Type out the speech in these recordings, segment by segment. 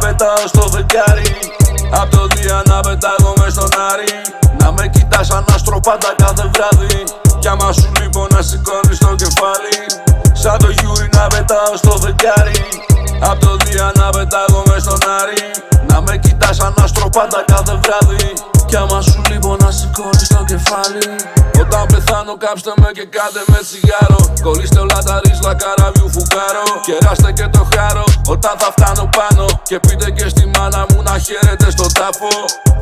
να πετάω στο δεκάρι. Απ' το δία να πετάγω μες στον Άρη. Να με κοιτάς αναστροπάτα κάθε βράδυ. Κι άμα σου λείπω να σηκώνεις το κεφάλι. Σαν το Γιουρι να πετάω στο δεκάρι. Απ' το δία να πετάγω μες στον Άρη. Να με κοιτάς αναστροπάτα κάθε βράδυ. Κι άμα σου λείπω να σηκώνεις το κεφάλι. Όταν πεθάνω κάψτε με και κάντε με τσιγάρο. Κολλήστε όλα τα ρίζλα καραβιού φουκάρω. Κεράστε και το χάρο όταν θα φτάνω πάνω. Και πείτε και στη μάνα μου να χαίρεται στον τάφο.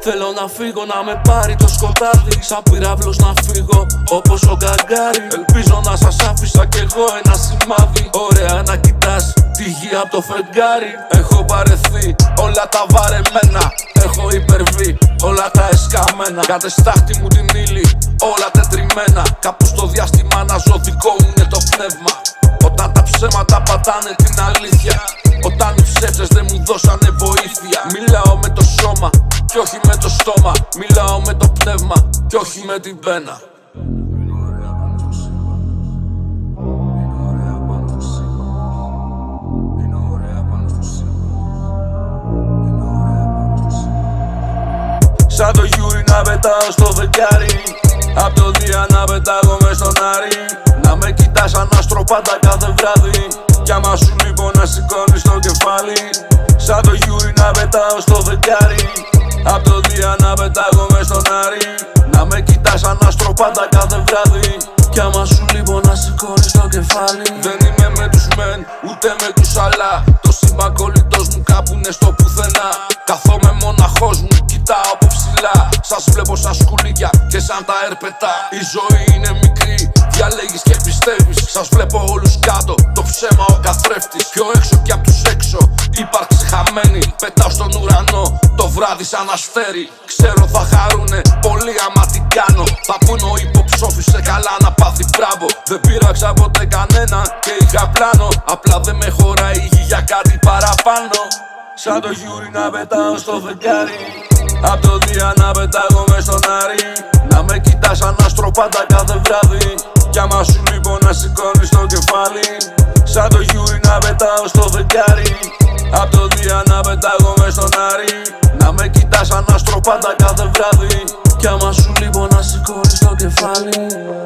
Θέλω να φύγω να με πάρει το σκοτάδι. Σαν πυράβλος να φύγω όπως ο Γκαγκάριν. Ελπίζω να σας άφησα κι εγώ ένα σημάδι. Ωραία να κοιτάς τη γη απ' το φεγγάρι. Έχω παρεθεί όλα τα βαρεμένα. Έχω υπερβεί όλα τα εσκαμμένα. Κάτε στάχτη μου την ύλη όλα τετριμένα. Κάπου στο διάστημα να ζω, δικό μου είναι το πνεύμα. Όταν τα ψέματα πατάνε την αλήθεια. Όταν οι ψεύτες δεν μου δώσανε βοήθεια. Μιλάω με το σώμα κι όχι με το στόμα. Μιλάω με το πνεύμα κι όχι με την πένα. Σαν το Γιουρι να πετάω στο δεκάρι. Απ' το δία να πετάγω μες στον Άρη. Να με κοιτάς αναστροπάτα κάθε βράδυ. Κι άμα σου λείπω να σηκώνεις το κεφάλι. Σαν το Γιουρι να πετάω στο δεκάρι. Απ' το δία να πετάγω μες στον Άρη. Να με κοιτάς αναστροπάτα κάθε βράδυ. Κι άμα σου λείπω να σηκώνεις το κεφάλι. Δεν είμαι με τους μεν ούτε με τους αλλά. Το σήμα κολλητός μου κάπου είναι στο πουθενά. Καθόμαι μοναχός μου, κοιτάω από ψηλά. Σας βλέπω σαν σκουλίκια και σαν τα ερπετά. Η ζωή είναι μικρή, διαλέγεις και πιστεύεις. Σας βλέπω όλους κάτω, το ψέμα ο καθρέφτης. Πιο έξω κι απ' τους έξω, ύπαρξη χαμένη. Πετάω στον ουρανό, το βράδυ σαν αστέρι. Ξέρω θα χαρούνε πολύ άμα την κάνω. Θα πούνε ο υποψόφης σε καλά να πάθει μπράβο. Δεν πείραξα ποτέ κανένα και είχα πλάνο. Απλά δεν με χωράει η γη για κάτι παραπάνω. Σαν το Γιουρι να πετάω στο φεγγάρι. Απ' το δία να πετάγω μες στον Άρη. Να με κοιτάς αναστροπάτα κάθε βράδυ. Κι άμα σου λείπω να σηκώνεις το κεφάλι. Σαν το Γιουρι να πετάω στο φεγγάρι. Απ' το δία να πετάγω μες στον Άρη. Να με κοιτάς αναστροπάτα κάθε βράδυ. Κι άμα σου λείπω να σηκώνεις το κεφάλι.